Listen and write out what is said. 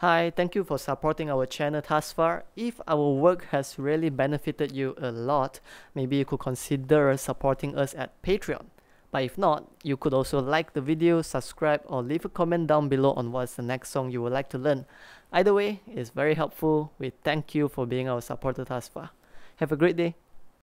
Hi, thank you for supporting our channel thus far. If our work has really benefited you a lot, maybe you could consider supporting us at Patreon. But if not, you could also like the video, subscribe, or leave a comment down below on what's the next song you would like to learn. Either way, it's very helpful. We thank you for being our supporter thus far. Have a great day.